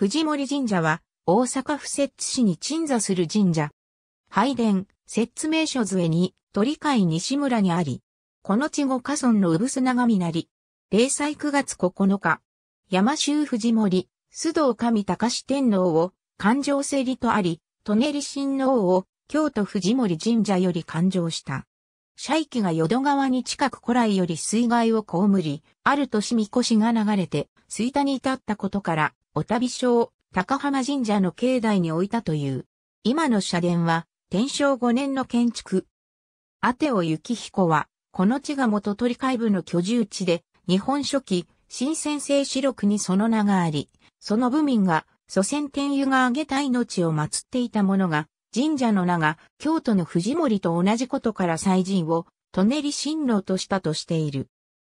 藤森神社は、大阪府摂津市に鎮座する神社。拝殿、摂津名所杖に、鳥飼西村にあり、この地五ヶ村の産砂神なり、例祭9月9日、山州藤森、須藤神隆天皇を、環状聖理とあり、舎人親王を、京都藤森神社より環状した。社域が淀川に近く古来より水害を被り、ある年神輿が流れて、衰多に至ったことから、御旅所、高浜神社の境内に置いたという。今の社殿は、天正5年の建築。阿尾幸彦は、この地が元鳥飼部の居住地で、日本書紀、新専制志録にその名があり、その部民が、祖先天佑が挙げた命を祀っていたものが、神社の名が、京都の藤森と同じことから祭神を、舎人親王としたとしている。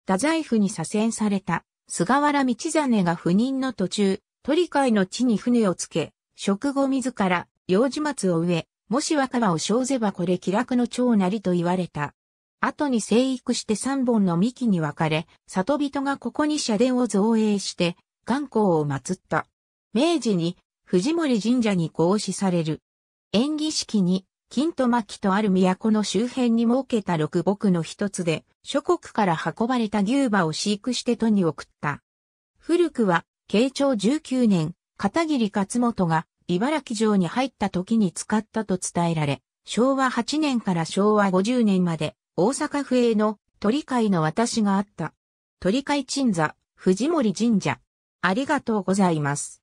太宰府に左遷された、菅原道真が赴任の途中、鳥飼の地に船をつけ、食後自ら、幼樹松を植え、もし若葉を生ぜばこれ気楽の長なりと言われた。後に生育して3本の幹に分かれ、里人がここに社殿を造営して、元高を祀った。明治に、藤森神社に合祀される。縁起式に、金と薪とある都の周辺に設けた六牧の一つで、諸国から運ばれた牛馬を飼育して都に送った。古くは、慶長19年、片桐勝元が茨城城に入った時に使ったと伝えられ、昭和8年から昭和50年まで、大阪府営の鳥飼の渡しがあった。鳥飼鎮座、藤森神社。ありがとうございます。